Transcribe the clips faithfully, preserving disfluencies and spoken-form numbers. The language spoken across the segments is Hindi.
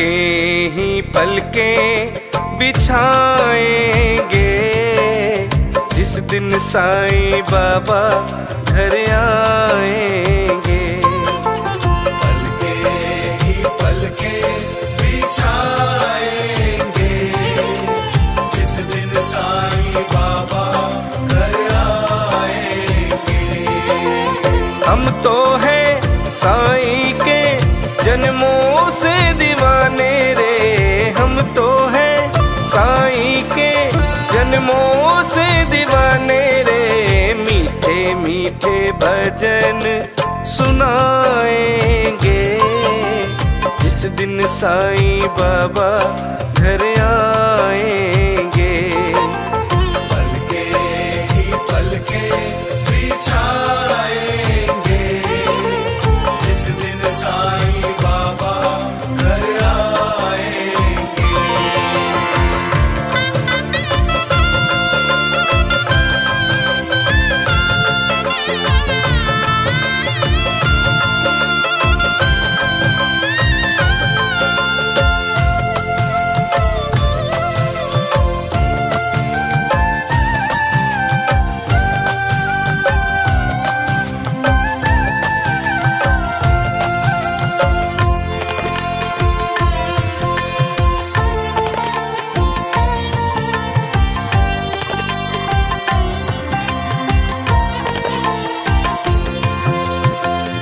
पलके ही पलके बिछाएंगे। जिस दिन साईं बाबा घर आएंगे, पलके ही पलके बिछाएंगे। जिस दिन साईं बाबा घर आएंगे। हम तो हैं साईं के जन्मों से दीवाने रे, हम तो हैं साईं के जन्मों से दीवाने रे। मीठे मीठे भजन सुनाएंगे। जिस दिन साईं बाबा घर आएंगे, पलके ही पलके बिछाएंगे। जिस दिन साईं बाबा घर आएंगे।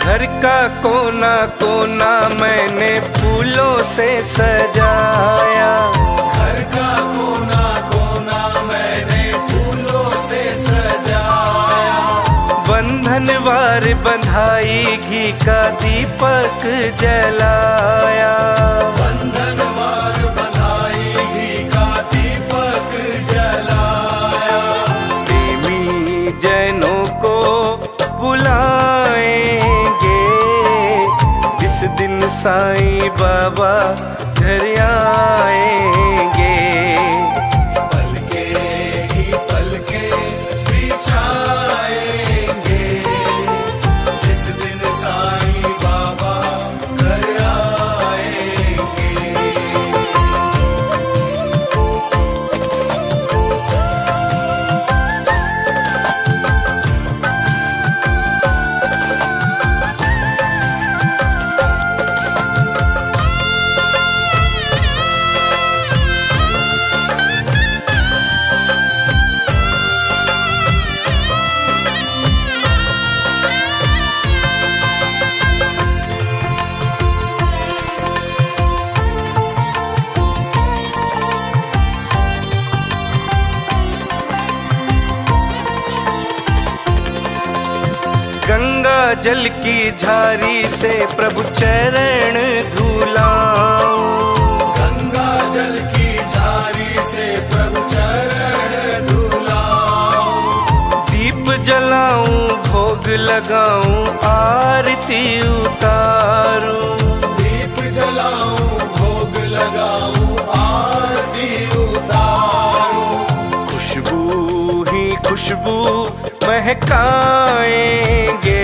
घर का कोना कोना मैंने फूलों से सजाया। घर का कोना कोना मैंने फूलों से सजाया। बंधनवार बंधाई घी का दीपक जलाया। बंधनवार बंधाई घी का दीपक जलाया। प्रेमी जनों को बुलाए। जिस दिन साईं बाबा घर आएंगे, पलके ही पलके बिछाएंगे। जिस दिन साईं बाबा घर आएंगे। गंगा जल की झारी से प्रभु चरण धुलाओ। गंगा जल की झारी से प्रभु चरण धुलाओ। दीप जलाऊं भोग लगाऊं आरती उतारूं। दीप जलाऊं भोग लगाऊं आरती उतारूं। खुशबू ही खुशबू महकाएंगे।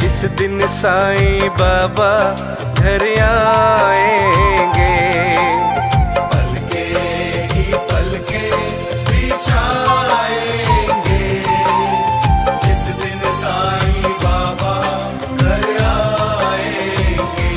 जिस दिन साईं बाबा घर आएंगे, पलके ही पलके बिछाएंगे। जिस दिन साईं बाबा घर आएंगे।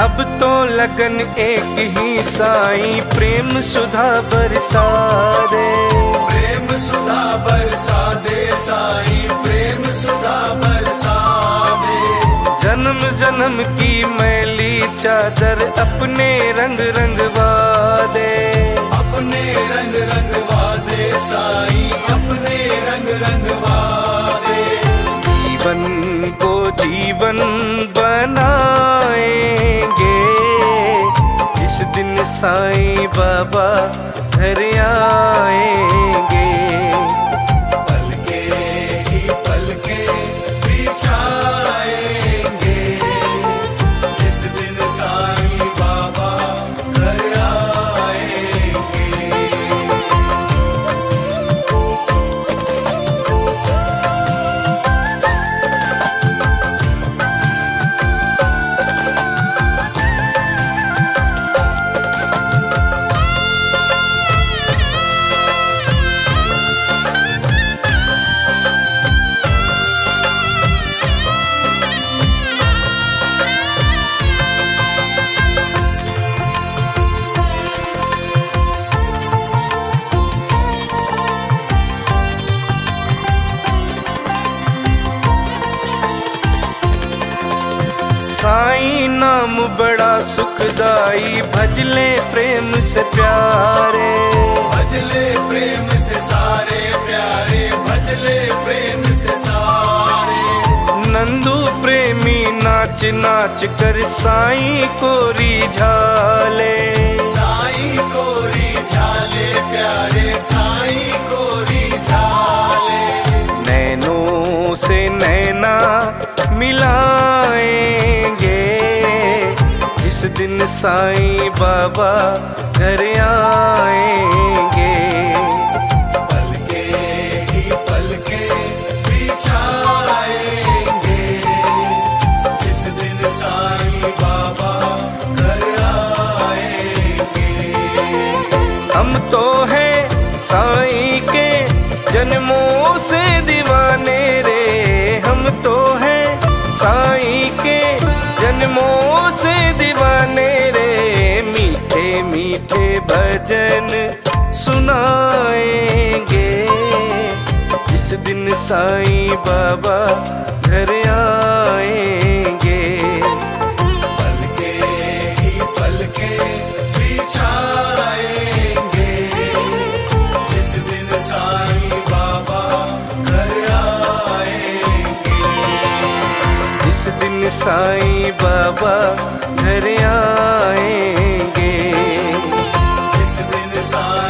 अब तो लगन एक ही साईं प्रेम सुधा बरसा दे। प्रेम सुधा बरसा दे साईं प्रेम सुधा बरसा दे। जन्म जन्म की मैली चादर अपने रंग रंगवा दे। अपने रंग रंगवा दे साई, अपने रंग रंगवा दे। जीवन को जीवन बनाएंगे जिस दिन साईं बाबा घर आएंगे। पलके ही पलके बिछाएंगे जिस दिन साईं बाबा घर आएंगे। साई नाम बड़ा सुखदाई, भजले प्रेम से प्यारे, भजले प्रेम से सारे प्यारे, भजले प्रेम से सारे। नंदू प्रेमी नाच नाच कर साई को रिझाले, साई को रिझाले प्यारे, साई को रिझाले। नैनों से नैना मिलाए जिस दिन साईं बाबा घर आएंगे। पलके ही पलके बिछाएंगे जिस दिन साईं बाबा घर आएंगे। हम तो हैं साईं के जन्मों से दीवाने रे, हम तो हैं साईं के जन्मों से दीवाने रे। मीठे मीठे भजन सुनाएंगे जिस दिन साईं बाबा घर आएंगे। पलके ही पलके बिछाएंगे जिस दिन साईं बाबा घर आएंगे। जिस दिन साईं बाबा घर आएंगे, जिस दिन साईं